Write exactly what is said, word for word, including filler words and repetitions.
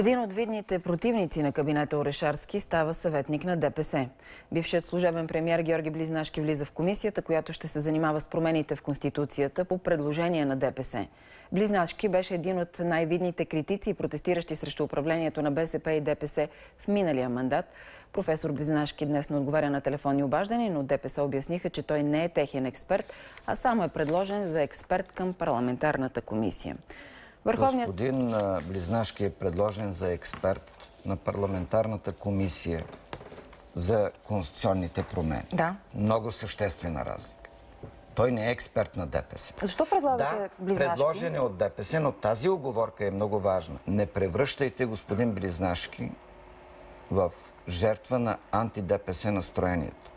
Един от видните противници на кабинета Орешарски става съветник на ДПС. Бившият служебен премиер Георги Близнашки влиза в комисията, която ще се занимава с промените в Конституцията по предложение на ДПС. Близнашки беше един от най-видните критици и протестиращи срещу управлението на БСП и ДПС в миналия мандат. Професор Близнашки днес не отговаря на телефонни обаждания, но ДПС обясниха, че той не е техен експерт, а само е предложен за експерт към парламентарната комисия. Върховният... Господин Близнашки е предложен за експерт на парламентарната комисия за конституционните промени. Да. Много съществена разлика. Той не е експерт на ДПС. Защо предлагате да, Близнашки? Предложен е от ДПС, но тази оговорка е много важна. Не превръщайте господин Близнашки в жертва на анти-ДПС настроението.